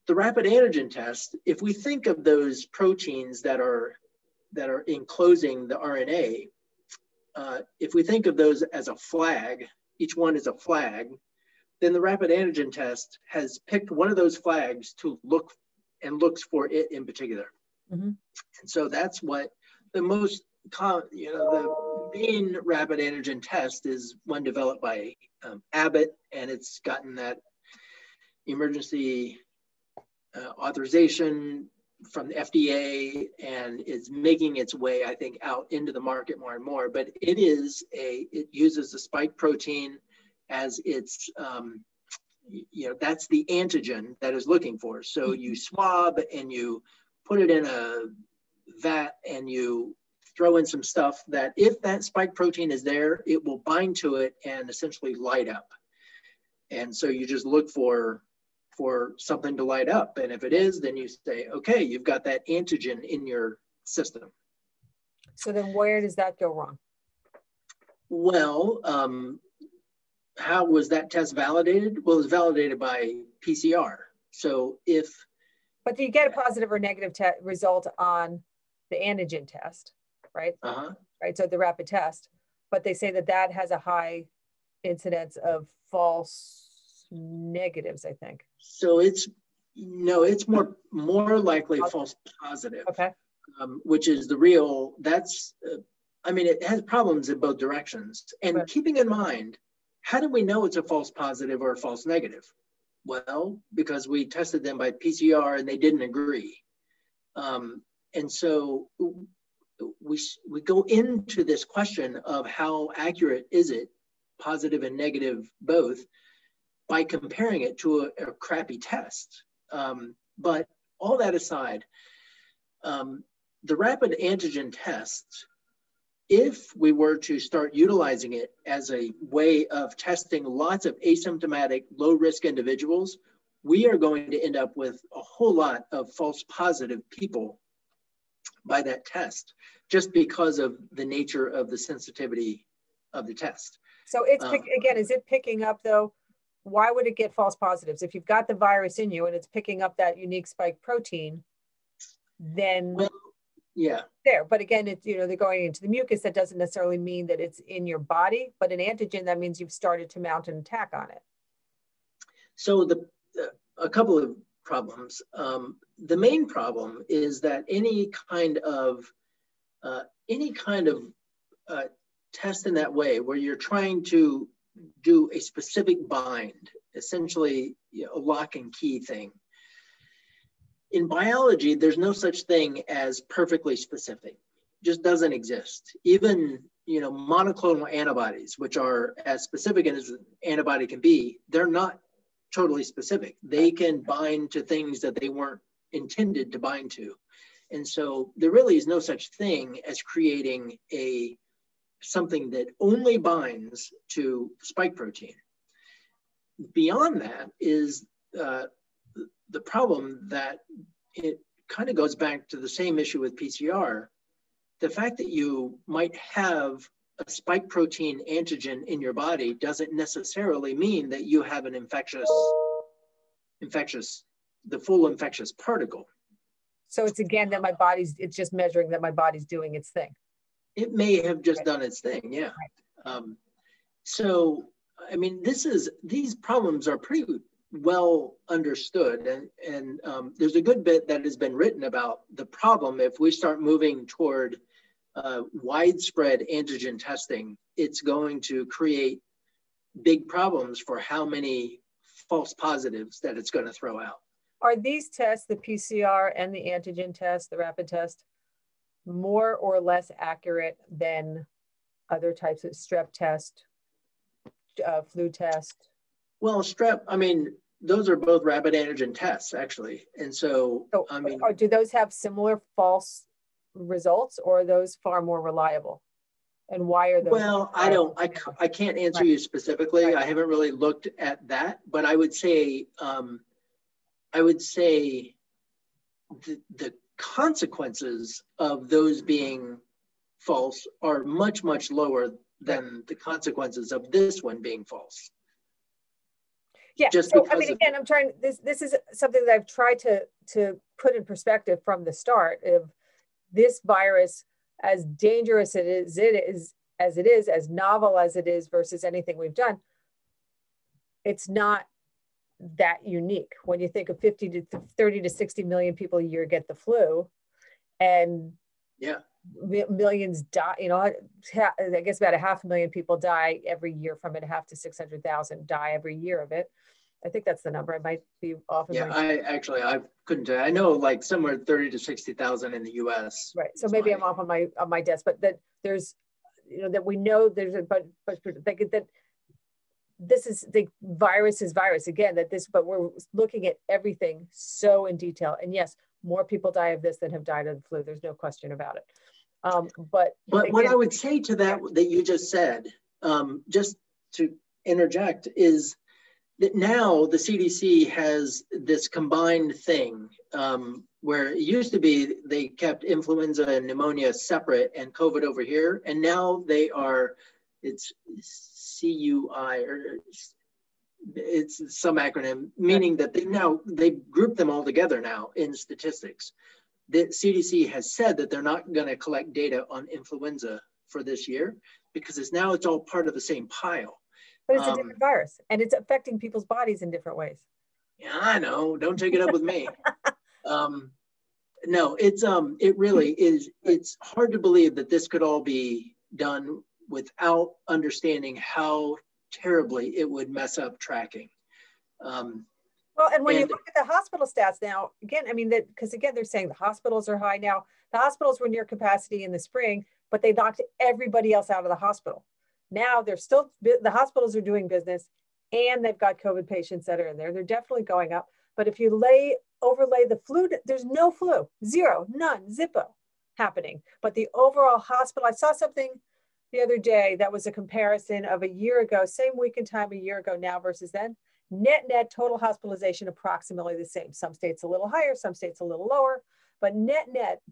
The rapid antigen test, if we think of those proteins that are enclosing the RNA, if we think of those as a flag, each one is a flag, then the rapid antigen test has picked one of those flags to look and looks for it in particular. And so that's what the most, you know, the main rapid antigen test is one developed by Abbott, and it's gotten that emergency authorization from the FDA, and is making its way, I think, out into the market more and more. But it uses the spike protein as its, you know, that's the antigen that is looking for. So you swab and you put it in a vat and you throw in some stuff that if that spike protein is there, it will bind to it and essentially light up. And so you just look for something to light up. And if it is, then you say, okay, you've got that antigen in your system. So then where does that go wrong? Well, how was that test validated? Well, it was validated by PCR. So if... But do you get a positive or negative result on the antigen test, right? Uh-huh. Right, so the rapid test. But they say that that has a high incidence of false negatives, I think. So it's, no, it's more likely false positive. Okay. Which is the real, that's, I mean, it has problems in both directions. And right. Keeping in mind, how do we know it's a false positive or a false negative? Well, because we tested them by PCR and they didn't agree. And so we go into this question of how accurate is it, positive and negative both, by comparing it to a crappy test. But all that aside, the rapid antigen test, if we were to start utilizing it as a way of testing lots of asymptomatic, low-risk individuals, we are going to end up with a whole lot of false positive people by that test, just because of the nature of the sensitivity of the test. So it's, again, is it picking up though? Why would it get false positives? If you've got the virus in you and it's picking up that unique spike protein, then well, yeah, there. But again, it's, you know, they're going into the mucus. That doesn't necessarily mean that it's in your body, but an antigen, that means you've started to mount an attack on it. So the a couple of problems. The main problem is that any kind of test in that way, where you're trying to do a specific bind, essentially, you know, a lock and key thing. In biology, there's no such thing as perfectly specific. It just doesn't exist. Even, you know, monoclonal antibodies, which are as specific as an antibody can be, they're not totally specific. They can bind to things that they weren't intended to bind to. And so there really is no such thing as creating a something that only binds to spike protein. Beyond that is the problem that it kind of goes back to the same issue with PCR. The fact that you might have a spike protein antigen in your body doesn't necessarily mean that you have an the full infectious particle. So it's again that it's just measuring that my body's doing its thing. It may have just done its thing, yeah. So, I mean, these problems are pretty well understood, and there's a good bit that has been written about the problem. If we start moving toward widespread antigen testing, it's going to create big problems for how many false positives that it's going to throw out. Are these tests, the PCR and the antigen test, the rapid test, more or less accurate than other types of strep test, flu test? Well, strep, I mean, those are both rapid antigen tests, actually. And so, I mean... Do those have similar false results, or are those far more reliable? And why are those... Well, I can't answer you specifically. Right. I haven't really looked at that, but I would say the consequences of those being false are much, much lower than the consequences of this one being false. Yeah, just so, I mean, again, I'm trying, this is something that I've tried to put in perspective from the start of this virus, as dangerous as it is, as novel as it is versus anything we've done, it's not that unique. When you think of 50 to 30 to 60 million people a year get the flu, and yeah, millions die, you know, I guess about 500,000 people die every year from it, 5 to 600,000 die every year of it. I think that's the number. I might be off. Yeah, I couldn't tell. I know like somewhere 30 to 60,000 in the US. Right. So maybe I'm off on my desk, but that there's, you know, that we know there's a, but that this is the virus again, that this, but we're looking at everything so in detail. And yes, more people die of this than have died of the flu. There's no question about it. But again, what I would say to that you just said, just to interject, is that now the CDC has this combined thing where it used to be they kept influenza and pneumonia separate and COVID over here, and now they are, it's CUI or it's some acronym, meaning that they now, they group them all together now in statistics. The CDC has said that they're not gonna collect data on influenza for this year because it's now it's all part of the same pile. But it's a different virus and it's affecting people's bodies in different ways. Yeah, I know, don't take it up with me. No, it's it really is, it's hard to believe that this could all be done without understanding how terribly it would mess up tracking. Well, and when you look at the hospital stats now, again, I mean, that because again, they're saying the hospitals are high now. The hospitals were near capacity in the spring, but they knocked everybody else out of the hospital. Now they're still, the hospitals are doing business and they've got COVID patients that are in there. They're definitely going up. But if you overlay the flu, there's no flu, zero, none, zippo happening. But the overall hospital, I saw something the other day that was a comparison of a year ago, same week and time a year ago now versus then, net total hospitalization approximately the same. Some states a little higher, some states a little lower, but net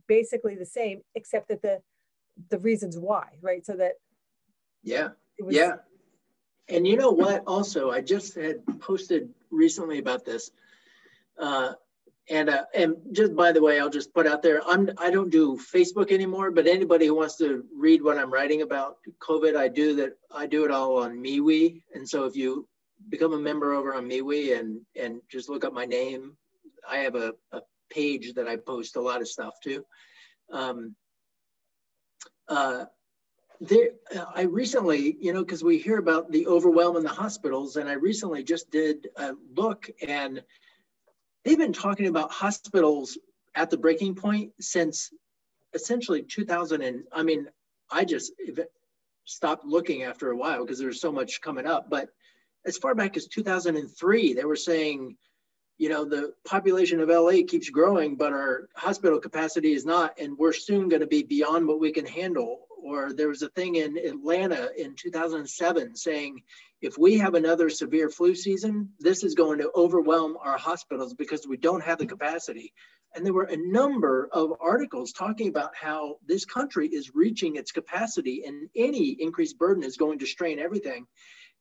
basically the same, except that the reasons why, right? So that, yeah, yeah. And you know what? Also, I just had posted recently about this. And just by the way, I'll just put out there, I don't do Facebook anymore, but anybody who wants to read what I'm writing about COVID, I do it all on MeWe. And so if you become a member over on MeWe and just look up my name, I have a page that I post a lot of stuff to. I recently, you know, because we hear about the overwhelm in the hospitals, and I recently just did a look, and they've been talking about hospitals at the breaking point since essentially 2000. And I mean, I just stopped looking after a while because there was so much coming up. But as far back as 2003, they were saying, you know, the population of LA keeps growing, but our hospital capacity is not, and we're soon going to be beyond what we can handle. Or there was a thing in Atlanta in 2007 saying, if we have another severe flu season, this is going to overwhelm our hospitals because we don't have the capacity. And there were a number of articles talking about how this country is reaching its capacity and any increased burden is going to strain everything.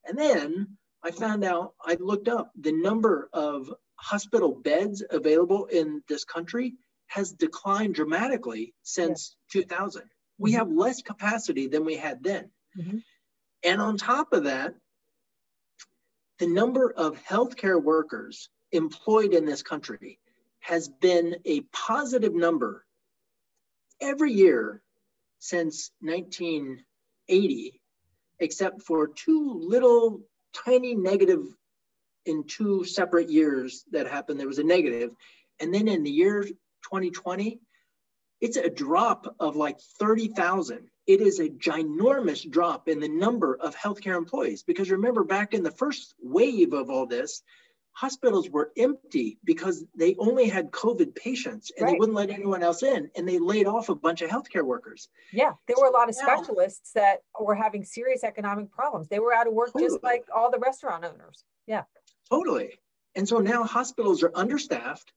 And then I found out, I looked up the number of hospital beds available in this country has declined dramatically since 2000. We have less capacity than we had then. Mm-hmm. And on top of that, the number of healthcare workers employed in this country has been a positive number every year since 1980, except for two little tiny negative in two separate years that happened. There was a negative. And then in the year 2020, it's a drop of like 30,000. It is a ginormous drop in the number of healthcare employees, because remember back in the first wave of all this, hospitals were empty because they only had COVID patients and they wouldn't let anyone else in, and they laid off a bunch of healthcare workers. Yeah, there were a lot of specialists that were having serious economic problems. They were out of work just like all the restaurant owners. Yeah. Totally. And so now hospitals are understaffed.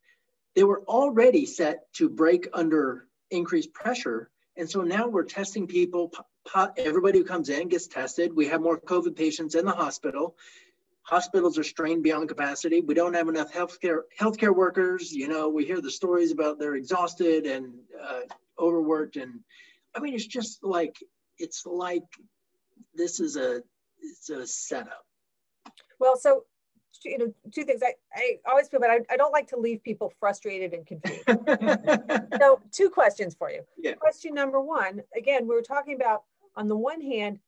They were already set to break under increased pressure. And so now we're testing people. Everybody who comes in gets tested. We have more COVID patients in the hospital. Hospitals are strained beyond capacity. We don't have enough healthcare workers. You know, we hear the stories about they're exhausted and overworked. And I mean, it's just like, it's like this is it's a setup. Well, so, you know, two things. I always feel that I don't like to leave people frustrated and confused. So two questions for you. Yeah. Question number one, again, we were talking about, on the one hand,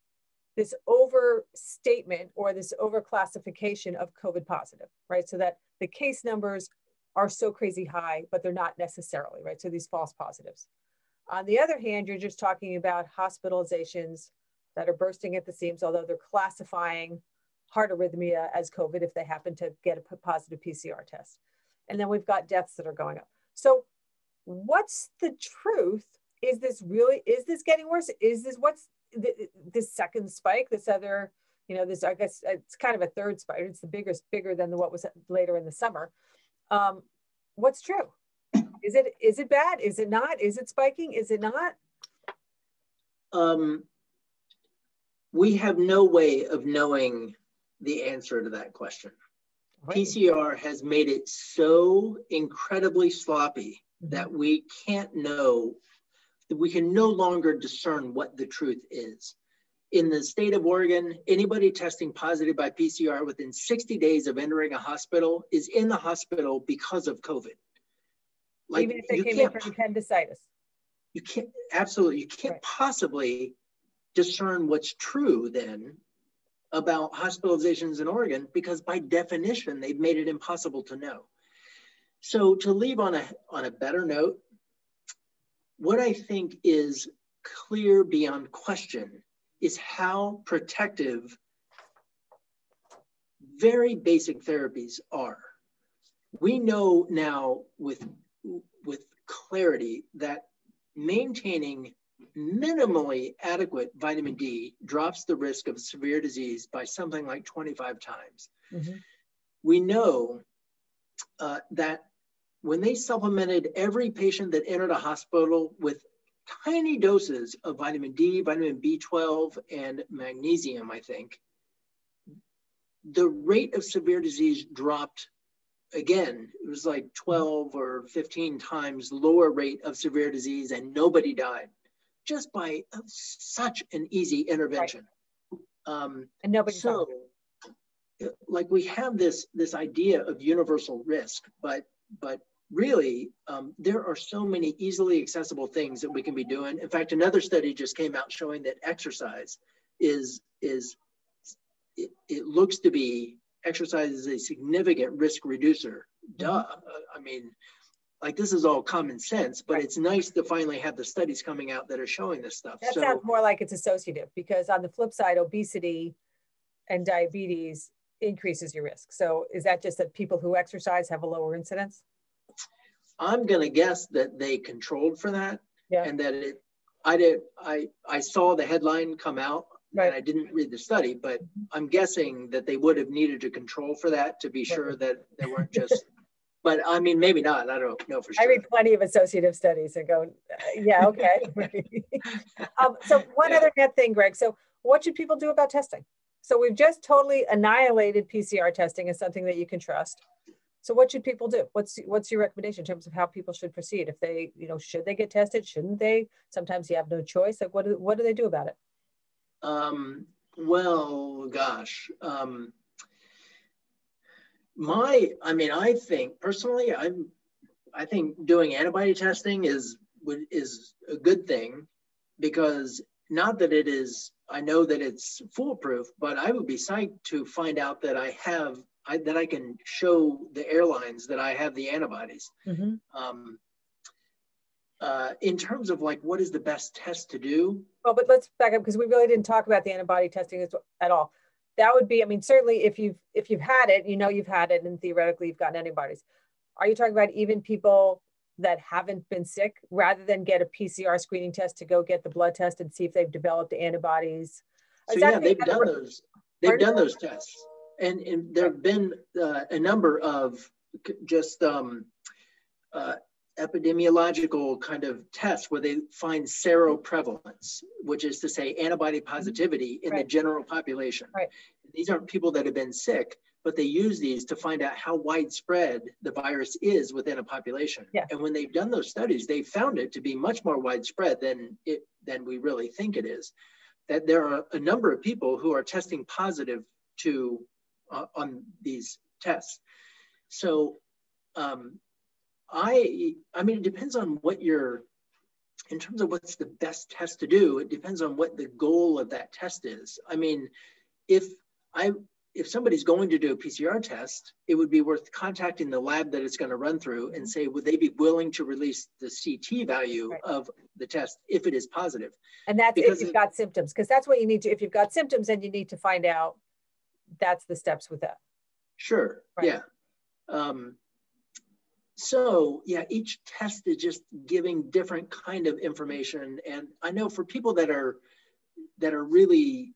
this overstatement or this overclassification of COVID positive, right? So that the case numbers are so crazy high, but they're not necessarily, right? So these false positives. On the other hand, you're just talking about hospitalizations that are bursting at the seams, although they're classifying heart arrhythmia as COVID if they happen to get a positive PCR test. And then we've got deaths that are going up. So what's the truth? Is this really, is this getting worse? Is this, what's this second spike, this other you know, this, I guess it's kind of a third spider. It's the biggest, bigger than the, what was later in the summer. What's true? Is it bad? Is it not? Is it spiking? Is it not? We have no way of knowing the answer to that question. Right. PCR has made it so incredibly sloppy that we can't know, that we can no longer discern what the truth is. In the state of Oregon, anybody testing positive by PCR within 60 days of entering a hospital is in the hospital because of COVID. Like, even if they came in from appendicitis. You can't, absolutely, you can't possibly discern what's true then about hospitalizations in Oregon, because by definition, they've made it impossible to know. So to leave on a better note, what I think is clear beyond question is how protective very basic therapies are. We know now with clarity that maintaining minimally adequate vitamin D drops the risk of severe disease by something like 25 times. Mm-hmm. We know that when they supplemented every patient that entered a hospital with tiny doses of vitamin D, vitamin B12, and magnesium, I think, the rate of severe disease dropped. Again, it was like 12 or 15 times lower rate of severe disease, and nobody died just by such an easy intervention. Right. And nobody died. Like, we have this idea of universal risk, but really there are so many easily accessible things that we can be doing. In fact, another study just came out showing that exercise exercise is a significant risk reducer. Duh. I mean, like, this is all common sense, but it's nice to finally have the studies coming out that are showing this stuff. That sounds more like it's associative, because on the flip side, obesity and diabetes increases your risk. So is that just that people who exercise have a lower incidence? I'm going to guess that they controlled for that. Yeah. And that I saw the headline come out. Right. And I didn't read the study, but I'm guessing that they would have needed to control for that to be sure that they weren't just, but I mean, maybe not. I don't know for sure. I read plenty of associative studies and go, yeah, okay. So one other net thing, Greg. So what should people do about testing? So we've just totally annihilated PCR testing as something that you can trust. So what should people do? What's your recommendation in terms of how people should proceed? If they, you know, should they get tested? Shouldn't they? Sometimes you have no choice. Like, what do they do about it? I think personally, I think doing antibody testing is a good thing, because not that it is, I know that it's foolproof, but I would be psyched to find out that I can show the airlines that I have the antibodies. Mm-hmm. In terms of, like, what is the best test to do? Well, but let's back up, because we really didn't talk about the antibody testing at all. That would be, I mean, certainly if you've had it, you know you've had it, and theoretically you've gotten antibodies. Are you talking about even people that haven't been sick, rather than get a PCR screening test, to go get the blood test and see if they've developed antibodies? So yeah, they've done those tests. And there have been a number of just epidemiological kind of tests where they find seroprevalence, which is to say antibody positivity in the general population. Right. These aren't people that have been sick, but they use these to find out how widespread the virus is within a population. Yeah. And when they've done those studies, they found it to be much more widespread than we really think it is. That there are a number of people who are testing positive on these tests. So, I mean, it depends on in terms of what's the best test to do, it depends on what the goal of that test is. I mean, if somebody's going to do a PCR test, it would be worth contacting the lab that it's going to run through and say, would they be willing to release the CT value of the test if it is positive? And that's because if you've got symptoms, because that's what you need to, if you've got symptoms and you need to find out, that's the steps with that. Sure. Right. Yeah. So yeah, each test is just giving different kind of information. And I know for people that are really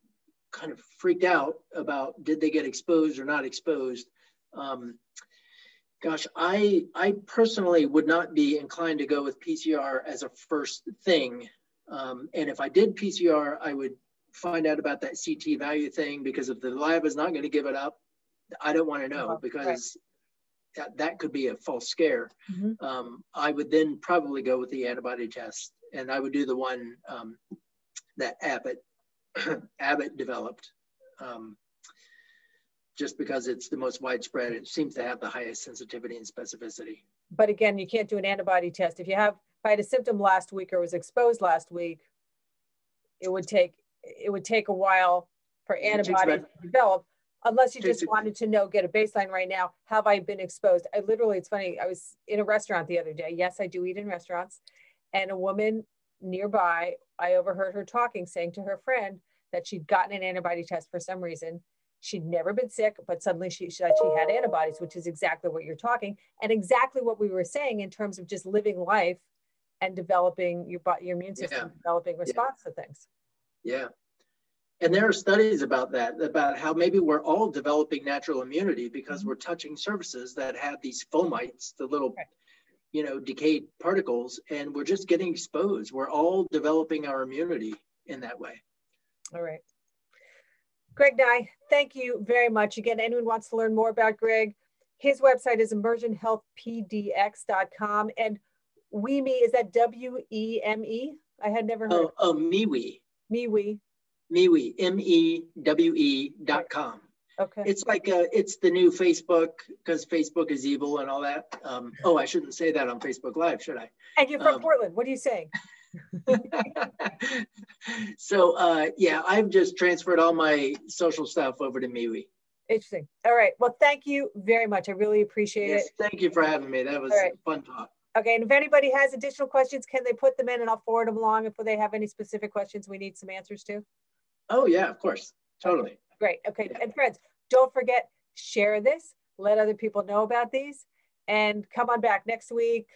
kind of freaked out about did they get exposed or not exposed. Gosh, I personally would not be inclined to go with PCR as a first thing. And if I did PCR, I would find out about that CT value thing, because if the lab is not going to give it up, I don't want to know, because that could be a false scare. Mm-hmm. I would then probably go with the antibody test, and I would do the one that Abbott developed, just because it's the most widespread. It seems to have the highest sensitivity and specificity. But again, you can't do an antibody test. If I had a symptom last week or was exposed last week, it would take a while for antibodies to develop, unless you just wanted to know, get a baseline right now, have I been exposed? I literally, it's funny, I was in a restaurant the other day. Yes, I do eat in restaurants. And a woman nearby, I overheard her talking, saying to her friend that she'd gotten an antibody test for some reason. She'd never been sick, but suddenly she said she had antibodies, which is exactly what you're talking and exactly what we were saying in terms of just living life and developing your immune system, developing response to things. Yeah. And there are studies about that, about how maybe we're all developing natural immunity because we're touching surfaces that have these fomites, the little, you know, decayed particles, and we're just getting exposed. We're all developing our immunity in that way. All right. Greg Nigh, thank you very much. Again, anyone wants to learn more about Greg, his website is immersionhealthpdx.com. And WeMe, is that W-E-M-E? I had never heard. Oh, MeWe. MeWe. MeWe, M-E-W-E.com. Okay. It's like, it's the new Facebook, because Facebook is evil and all that. Oh, I shouldn't say that on Facebook Live, should I? And you're from Portland. What are you saying? So, yeah, I've just transferred all my social stuff over to MeWe. Interesting. All right. Well, thank you very much. I really appreciate it. Thank you for having me. That was a fun talk. Okay, and if anybody has additional questions, can they put them in and I'll forward them along if they have any specific questions we need some answers to? Oh yeah, of course, totally. Okay. Great, okay, and friends, don't forget, share this, let other people know about these, and come on back next week,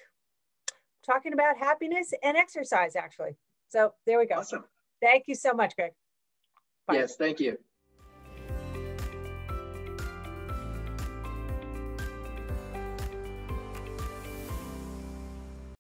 talking about happiness and exercise actually. So there we go. Awesome. Thank you so much, Greg. Bye. Yes, thank you.